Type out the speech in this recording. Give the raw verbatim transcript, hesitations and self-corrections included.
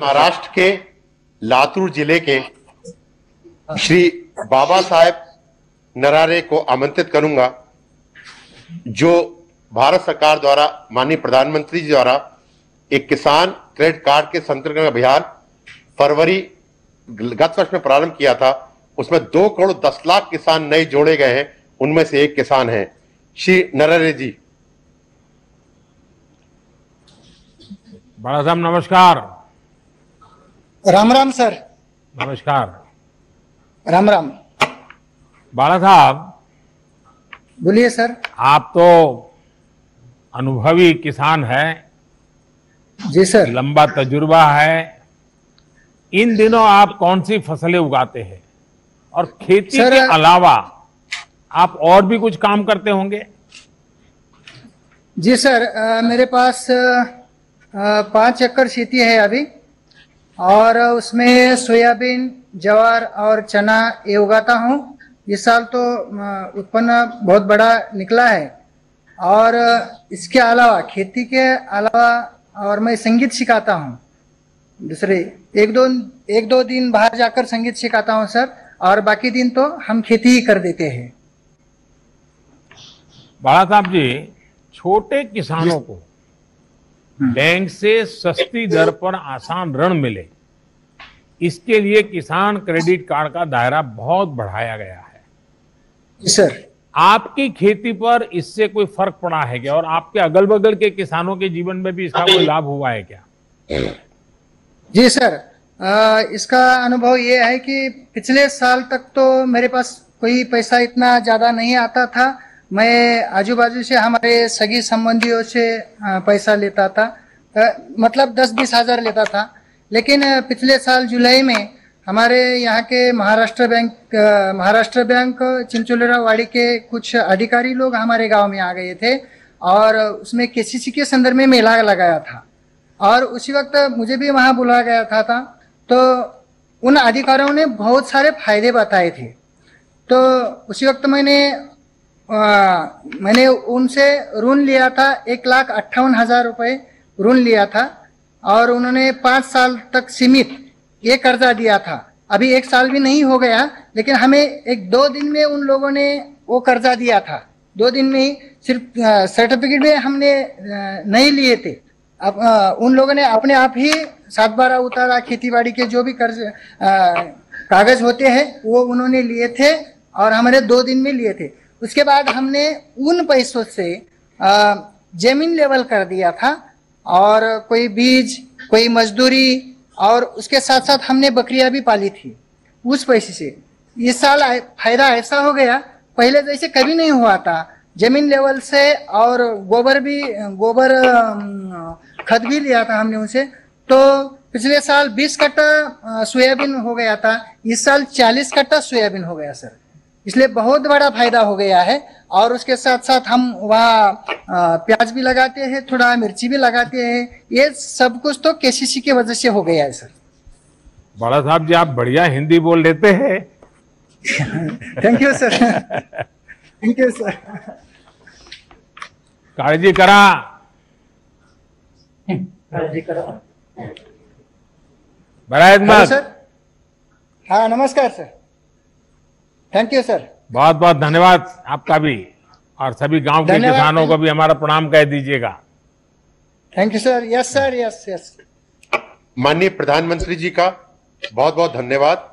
महाराष्ट्र के लातूर जिले के श्री बाबा साहेब नरारे को आमंत्रित करूंगा, जो भारत सरकार द्वारा माननीय प्रधानमंत्री जी द्वारा एक किसान क्रेडिट कार्ड के संतुलन अभियान फरवरी गत वर्ष में प्रारंभ किया था। उसमें दो करोड़ दस लाख किसान नए जोड़े गए हैं, उनमें से एक किसान है श्री नरारे जी। बाला साहब नमस्कार। राम राम सर। नमस्कार। राम राम। बाला साहब बोलिए। सर आप तो अनुभवी किसान हैं। जी सर। लंबा तजुर्बा है। इन दिनों आप कौन सी फसलें उगाते हैं और खेती के अलावा आप और भी कुछ काम करते होंगे? जी सर, आ, मेरे पास आ, पांच एकड़ खेती है अभी, और उसमें सोयाबीन, ज्वार और चना ये उगाता हूँ। इस साल तो उत्पन्न बहुत बड़ा निकला है। और इसके अलावा खेती के अलावा और मैं संगीत सिखाता हूँ। दूसरे एक दो एक दो दिन बाहर जाकर संगीत सिखाता हूँ सर, और बाकी दिन तो हम खेती ही कर देते हैं। बाला साहब जी, छोटे किसानों को बैंक से सस्ती दर पर आसान ऋण मिले, इसके लिए किसान क्रेडिट कार्ड का दायरा बहुत बढ़ाया गया है सर। आपकी खेती पर इससे कोई फर्क पड़ा है क्या, और आपके अगल बगल के किसानों के जीवन में भी इसका कोई लाभ हुआ है क्या? जी सर, आ, इसका अनुभव ये है कि पिछले साल तक तो मेरे पास कोई पैसा इतना ज्यादा नहीं आता था। मैं आजू बाजू से हमारे सगी संबंधियों से पैसा लेता था, मतलब दस बीस हजार लेता था। लेकिन पिछले साल जुलाई में हमारे यहाँ के महाराष्ट्र बैंक महाराष्ट्र बैंक चिंचोलेराव वाड़ी के कुछ अधिकारी लोग हमारे गांव में आ गए थे, और उसमें केसीसी के संदर्भ में मेला लगाया था, और उसी वक्त मुझे भी वहाँ बुलाया गया था, था तो उन अधिकारियों ने बहुत सारे फायदे बताए थे। तो उसी वक्त मैंने आ, मैंने उनसे ऋण लिया था, एक लाख अट्ठावन हजार रुपये ऋण लिया था, और उन्होंने पाँच साल तक सीमित ये कर्जा दिया था। अभी एक साल भी नहीं हो गया, लेकिन हमें एक दो दिन में उन लोगों ने वो कर्जा दिया था। दो दिन में ही सिर्फ सर्टिफिकेट भी हमने नहीं लिए थे। अब आ, उन लोगों ने अपने आप ही सात बारह उतारा, खेतीबाड़ी के जो भी कर्ज कागज होते हैं वो उन्होंने लिए थे, और हमारे दो दिन में लिए थे। उसके बाद हमने उन पैसों से जमीन लेवल कर दिया था, और कोई बीज, कोई मजदूरी, और उसके साथ साथ हमने बकरियां भी पाली थी उस पैसे से। इस साल फायदा ऐसा हो गया, पहले जैसे कभी नहीं हुआ था। जमीन लेवल से और गोबर भी गोबर खत भी लिया था हमने उनसे। तो पिछले साल बीस कट्टा सोयाबीन हो गया था, इस साल चालीस कट्टा सोयाबीन हो गया सर। इसलिए बहुत बड़ा फायदा हो गया है। और उसके साथ साथ हम वहाँ प्याज भी लगाते हैं, थोड़ा मिर्ची भी लगाते हैं। ये सब कुछ तो केसीसी के वजह से हो गया है सर। बाला साहब जी, आप बढ़िया हिंदी बोल लेते हैं। Thank you sir. Thank you sir. काळजी करा, काळजी करा। बड़ा सर। हाँ नमस्कार सर। Thank you sir. बहुत बहुत धन्यवाद आपका भी, और सभी गांव के किसानों को भी हमारा प्रणाम कह दीजिएगा। Thank you sir. Yes sir, yes yes. माननीय प्रधानमंत्री जी का बहुत बहुत धन्यवाद।